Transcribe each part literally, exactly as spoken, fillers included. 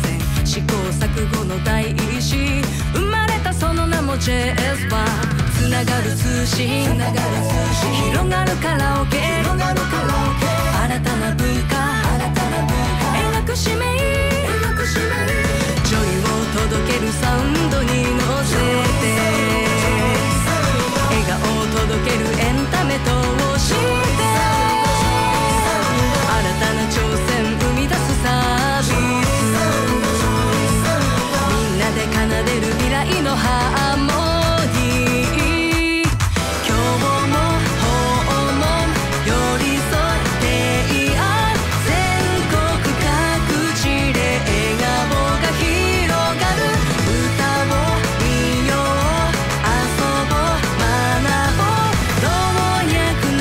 戦、試行錯誤の第一子、生まれたその名も ジェイエス はつながる通信、広がるカラオケ、新たな文化、描く使命、ジョイを届けるサウンドに乗せて、笑顔を届けるエンタメとして、新たな挑戦生み出すサービス、みんなで奏でる未来のハーモニー、今日も訪問寄り添い提案、全国各地で笑顔が広がる、歌を見よう、遊ぼう、学ぼう、老若男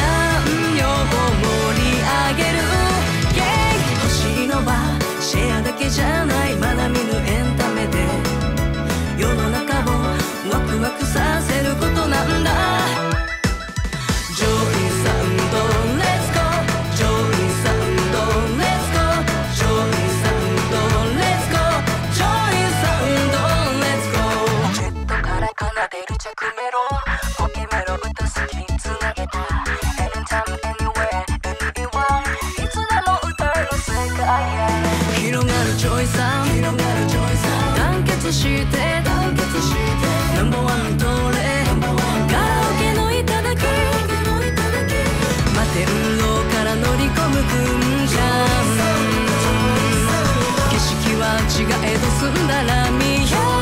女を盛り上げる、シェアだけじゃない学びぬエンタメで世の中をワクワクさせることなんだ、ジョイサウンド Let's go、 ジョイサウンド Let's go、 ジョイサウンド Let's go、 ジョイサウンド Let's go、 ジェットから奏でる着メロ、ポケメロ歌好きつなげた、団結してナンバーワンどれ、カラオケの頂き、摩天楼から乗り込む軍艦、景色は違えど澄んだラミヤ